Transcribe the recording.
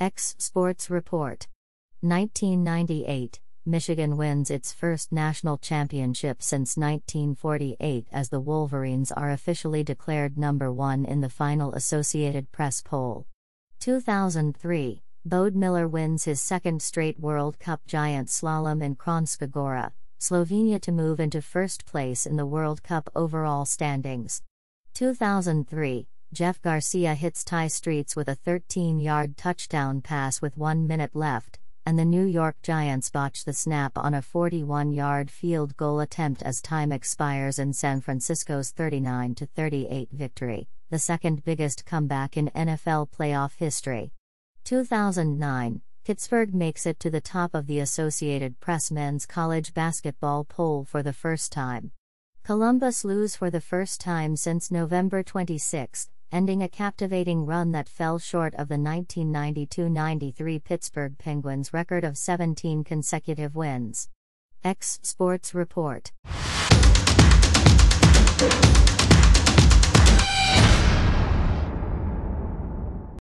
X Sports Report. 1998, Michigan wins its first national championship since 1948 as the Wolverines are officially declared number one in the final Associated Press poll. 2003, Bode Miller wins his second straight World Cup giant slalom in Kranjska Gora, Slovenia to move into first place in the World Cup overall standings. 2003, Jeff Garcia hits Tai Streets with a 13-yard touchdown pass with 1 minute left, and the New York Giants botch the snap on a 41-yard field goal attempt as time expires in San Francisco's 39-38 victory, the second biggest comeback in NFL playoff history. 2009, Pittsburgh makes it to the top of the Associated Press men's college basketball poll for the first time. Columbus lose for the first time since November 26, ending a captivating run that fell short of the 1992-93 Pittsburgh Penguins record of 17 consecutive wins. X Sports Report.